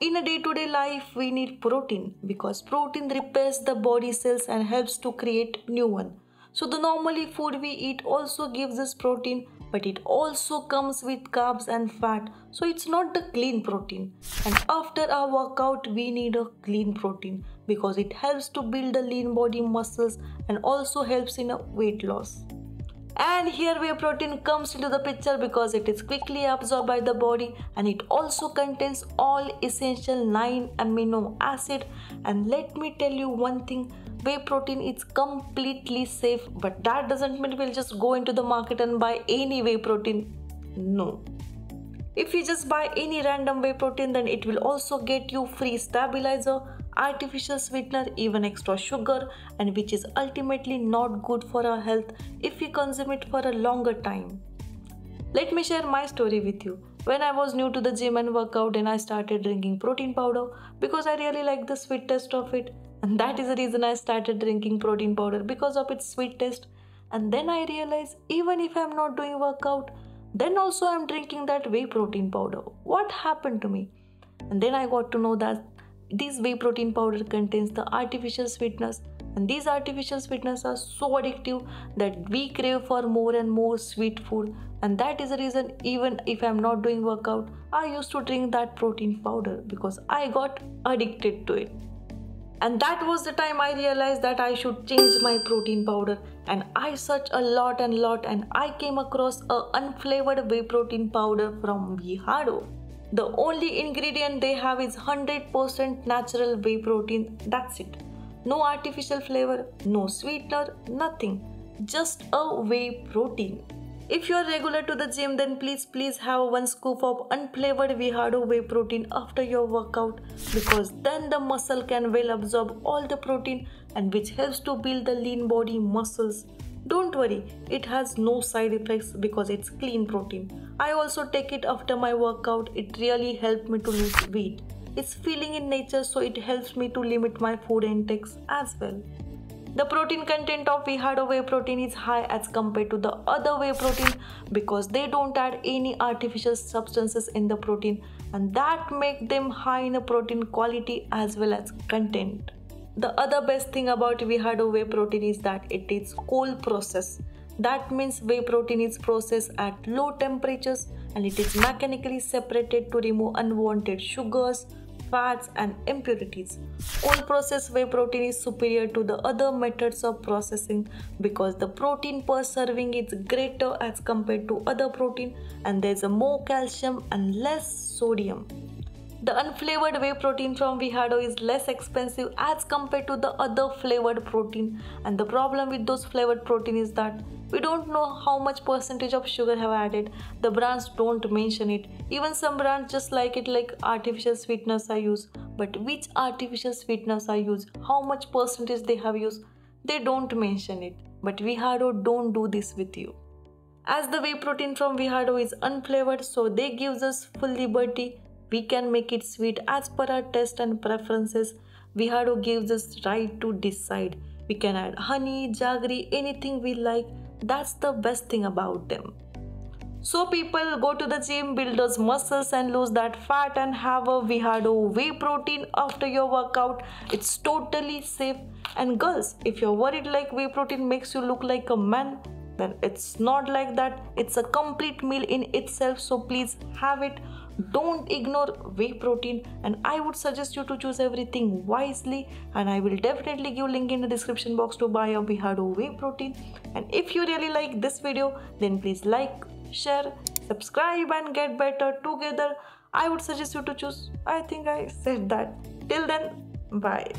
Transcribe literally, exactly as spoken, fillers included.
In a day-to-day life, we need protein because protein repairs the body cells and helps to create new one. So the normally food we eat also gives us protein, but it also comes with carbs and fat, so it's not the clean protein. And after our workout, we need a clean protein because it helps to build a lean body muscles and also helps in a weight loss. And here whey protein comes into the picture because it is quickly absorbed by the body, and it also contains all essential nine amino acid. And let me tell you one thing, whey protein is completely safe, but that doesn't mean we'll just go into the market and buy any whey protein. No. If you just buy any random whey protein, then it will also get you free stabilizer, artificial sweetener, even extra sugar, and which is ultimately not good for our health if we consume it for a longer time. Let me share my story with you. When I was new to the gym and workout, and I started drinking protein powder because I really like the sweet taste of it, and that is the reason I started drinking protein powder, because of its sweet taste. And then I realized, even if I'm not doing workout, then also I'm drinking that whey protein powder. What happened to me? And then I got to know that this whey protein powder contains the artificial sweeteners, and these artificial sweeteners are so addictive that we crave for more and more sweet food, and that is the reason even if I'm not doing workout, I used to drink that protein powder because I got addicted to it. And that was the time I realized that I should change my protein powder, and I searched a lot and lot and I came across a unflavored whey protein powder from Vihado. The only ingredient they have is one hundred percent natural whey protein, that's it. No artificial flavor, no sweetener, nothing. Just a whey protein. If you are regular to the gym, then please please have one scoop of unflavored Vihado whey protein after your workout, because then the muscle can well absorb all the protein, and which helps to build the lean body muscles. Don't worry, it has no side effects because it's clean protein. I also take it after my workout. It really helped me to lose weight. It's filling in nature, so it helps me to limit my food intakes as well. The protein content of Vihado whey protein is high as compared to the other whey protein because they don't add any artificial substances in the protein, and that makes them high in a protein quality as well as content. The other best thing about Vihado whey protein is that it is cold process. That means whey protein is processed at low temperatures, and it is mechanically separated to remove unwanted sugars, fats and impurities. Cold processed whey protein is superior to the other methods of processing because the protein per serving is greater as compared to other protein, and there is more calcium and less sodium. The unflavored whey protein from Vihado is less expensive as compared to the other flavored protein, and the problem with those flavored protein is that we don't know how much percentage of sugar have added. The brands don't mention it. Even some brands just like it like artificial sweeteners are used, but which artificial sweeteners are used, how much percentage they have used, they don't mention it. But Vihado don't do this with you. As the whey protein from Vihado is unflavored, so they gives us full liberty. We can make it sweet as per our taste and preferences. Vihado gives us the right to decide. We can add honey, jaggery, anything we like. That's the best thing about them. So people, go to the gym, build those muscles and lose that fat, and have a Vihado whey protein after your workout. It's totally safe. And girls, if you're worried like whey protein makes you look like a man, then it's not like that. It's a complete meal in itself, so please have it. Don't ignore whey protein, and I would suggest you to choose everything wisely, and I will definitely give link in the description box to buy a Vihado whey protein. And if you really like this video, then please like, share, subscribe and get better together. I would suggest you to choose. I think I said that. Till then, bye.